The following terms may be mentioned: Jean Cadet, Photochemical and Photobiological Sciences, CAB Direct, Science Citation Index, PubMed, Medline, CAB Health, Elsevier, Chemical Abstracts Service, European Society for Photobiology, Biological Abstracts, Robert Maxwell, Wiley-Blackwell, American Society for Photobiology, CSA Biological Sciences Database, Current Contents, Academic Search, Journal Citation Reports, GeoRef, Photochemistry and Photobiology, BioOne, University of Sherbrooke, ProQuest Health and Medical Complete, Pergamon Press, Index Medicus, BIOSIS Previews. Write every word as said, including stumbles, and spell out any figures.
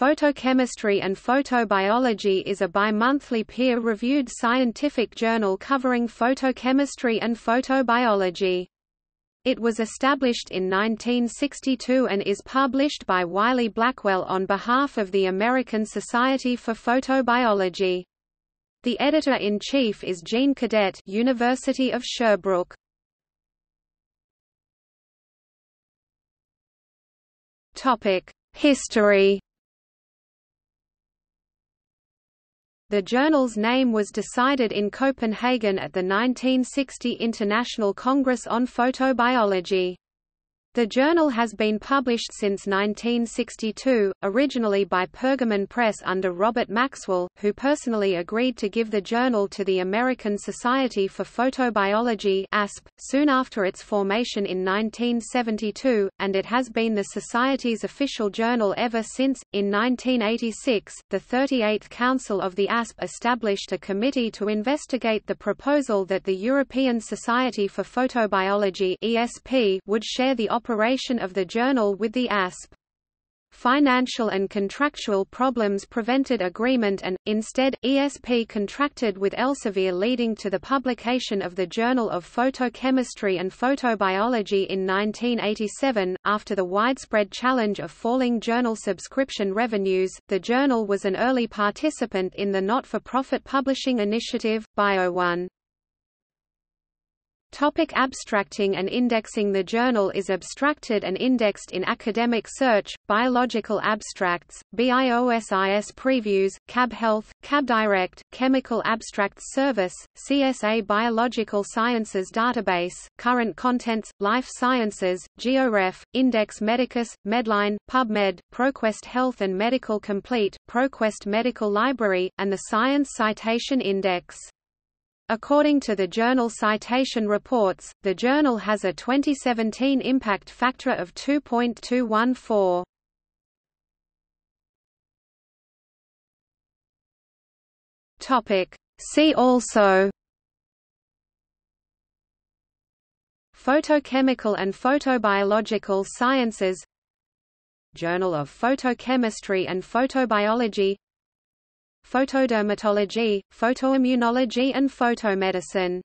Photochemistry and Photobiology is a bi-monthly peer-reviewed scientific journal covering photochemistry and photobiology. It was established in nineteen sixty-two and is published by Wiley Blackwell on behalf of the American Society for Photobiology. The editor-in-chief is Jean Cadet, University of Sherbrooke. Topic: History. The journal's name was decided in Copenhagen at the nineteen sixty International Congress on Photobiology. The journal has been published since nineteen sixty-two, originally by Pergamon Press under Robert Maxwell, who personally agreed to give the journal to the American Society for Photobiology (A S P) soon after its formation in nineteen seventy-two, and it has been the Society's official journal ever since. In nineteen eighty-six, the thirty-eighth Council of the A S P established a committee to investigate the proposal that the European Society for Photobiology (E S P) would share the operation operation of the journal with the A S P. Financial and contractual problems prevented agreement and, instead, E S P contracted with Elsevier, leading to the publication of the Journal of Photochemistry and Photobiology in nineteen eighty-seven. After the widespread challenge of falling journal subscription revenues, the journal was an early participant in the not-for-profit publishing initiative, BioOne. Topic: abstracting and indexing. The journal is abstracted and indexed in Academic Search, Biological Abstracts, BIOSIS Previews, C A B Health, C A B Direct, Chemical Abstracts Service, C S A Biological Sciences Database, Current Contents, Life Sciences, GeoRef, Index Medicus, Medline, PubMed, ProQuest Health and Medical Complete, ProQuest Medical Library, and the Science Citation Index. According to the Journal Citation Reports, the journal has a twenty seventeen impact factor of two point two one four. Topic: See also: Photochemical and Photobiological Sciences, Journal of Photochemistry and Photobiology, Photodermatology, photoimmunology and photomedicine.